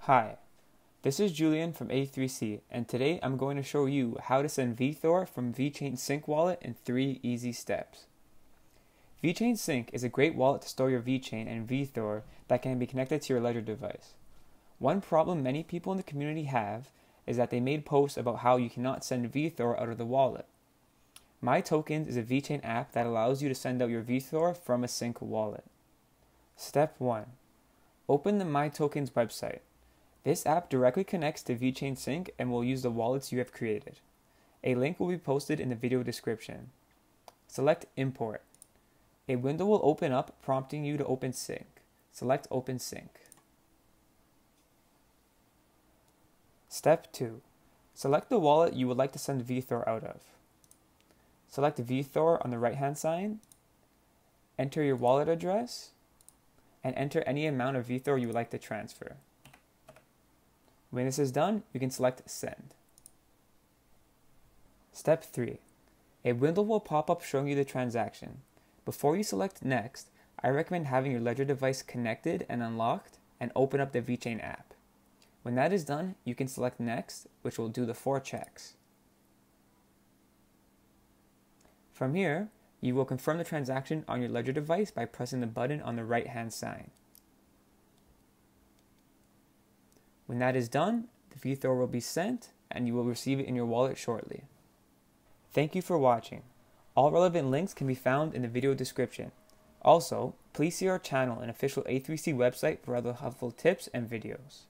Hi, this is Julian from A3C, and today I'm going to show you how to send Vethor from Vechain Sync Wallet in 3 easy steps. Vechain Sync is a great wallet to store your Vechain and Vethor that can be connected to your Ledger device. One problem many people in the community have is that they made posts about how you cannot send Vethor out of the wallet. MyTokens is a Vechain app that allows you to send out your Vethor from a Sync wallet. Step 1. Open the MyTokens website. This app directly connects to Vechain Sync and will use the wallets you have created. A link will be posted in the video description. Select Import. A window will open up prompting you to open Sync. Select Open Sync. Step 2. Select the wallet you would like to send Vethor out of. Select Vethor on the right-hand side. Enter your wallet address and enter any amount of Vethor you would like to transfer. When this is done, you can select Send. Step 3. A window will pop up showing you the transaction. Before you select Next, I recommend having your Ledger device connected and unlocked and open up the Vechain app. When that is done, you can select Next, which will do the 4 checks. From here, you will confirm the transaction on your Ledger device by pressing the button on the right-hand side. When that is done, the Vethor will be sent and you will receive it in your wallet shortly. Thank you for watching. All relevant links can be found in the video description. Also, please see our channel and official A3C website for other helpful tips and videos.